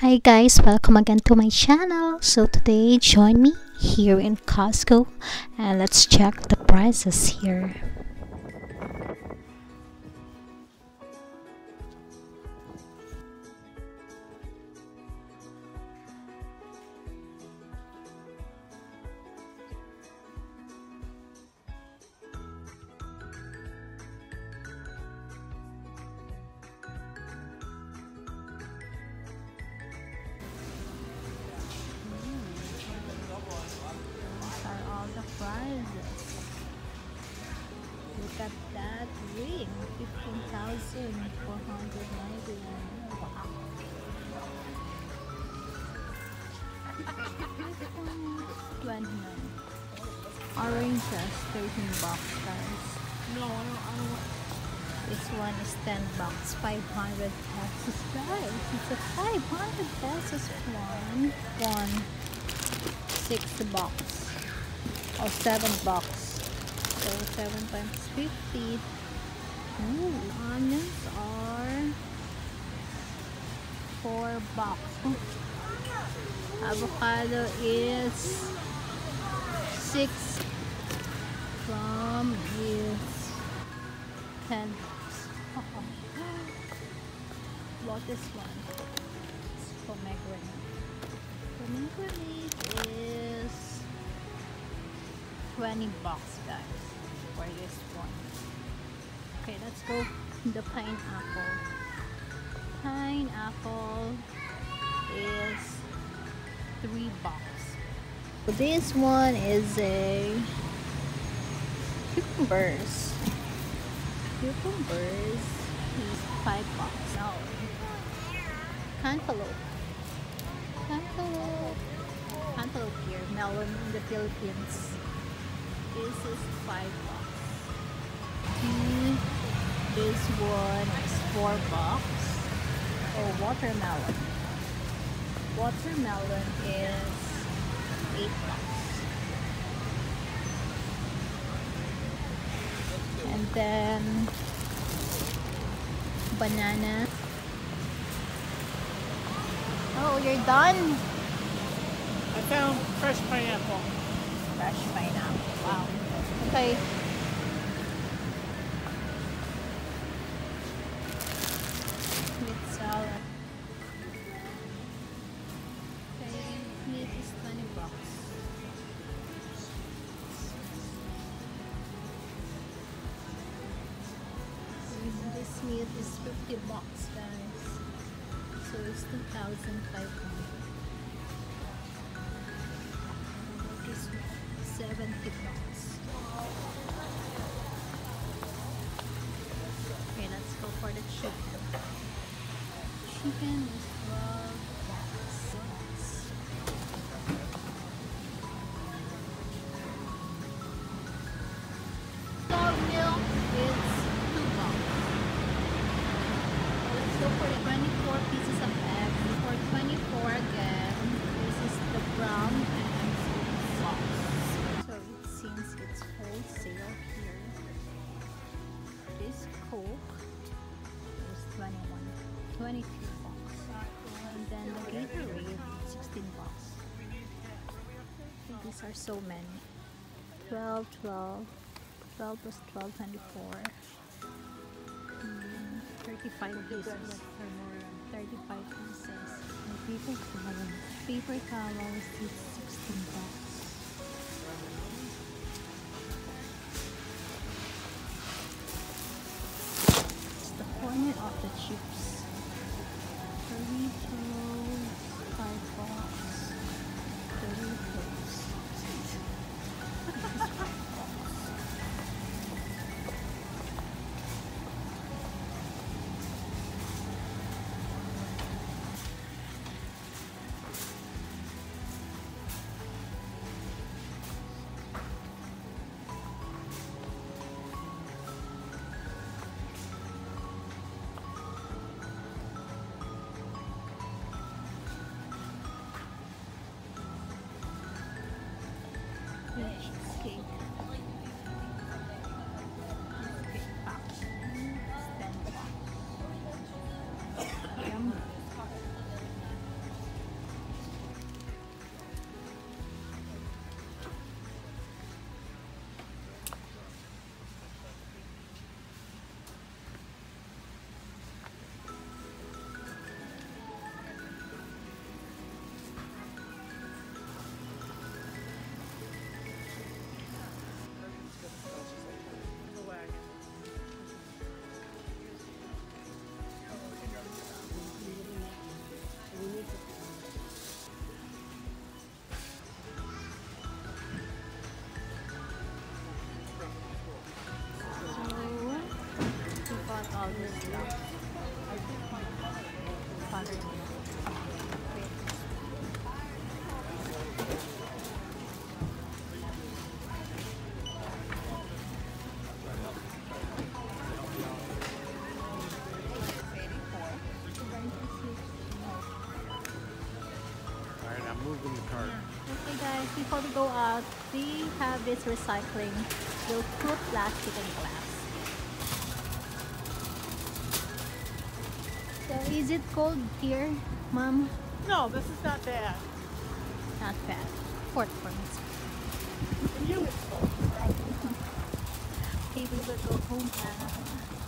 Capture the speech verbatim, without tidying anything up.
Hi guys, welcome again to my channel. So today join me here in Costco and let's check the prices here. Look at that ring, fifteen thousand four hundred ninety-nine. Wow. twenty-nine. Oranges, thirteen bucks, guys. No, I don't, I don't. This one is ten bucks, five hundred pesos, guys. It's a five hundred pesos one. One, six bucks. Or seven bucks. So seven times fifty. Ooh, onions are four bucks. Avocado is six. Plum is ten. What is one? Pomegranate. Pomegranate is twenty bucks, guys, for this one. Okay, let's go the pineapple. Pineapple is three bucks. This one is a cucumbers. Cucumbers is five bucks. Now cantaloupe. Cantaloupe. Cantaloupe here, melon in the Philippines. This is five bucks. Mm, this one is four bucks. Oh, watermelon. Watermelon is eight bucks. And then banana. Oh, you're done? I found fresh pineapple. Fresh pineapple. Wow. Okay. Meat salad. Okay, meat is twenty bucks. And this meat is fifty bucks, guys. So it's two thousand five hundred. seventy bucks. Okay, let's go for the chicken. Chicken is twelve bucks. Dog milk is two bucks. Let's go for the twenty-four pieces of egg. For twenty-four again, this is the brown and it's wholesale here. This Coke is twenty-one, twenty-two bucks. And then the Gatorade, sixteen bucks. These are so many. twelve, twelve, twelve plus twelve, twenty-four. And thirty-five pieces. thirty-five pieces. And paper towels. Paper towels is sixteen bucks. Corner of the chips. Doritos, five bucks. Doritos. Cheesecake. Yum. Okay guys, before we go out, we have this recycling. We'll put plastic and glass. So is it cold here, Mom? No, this is not bad. Not bad. Port for me. You. Okay, we will go home now.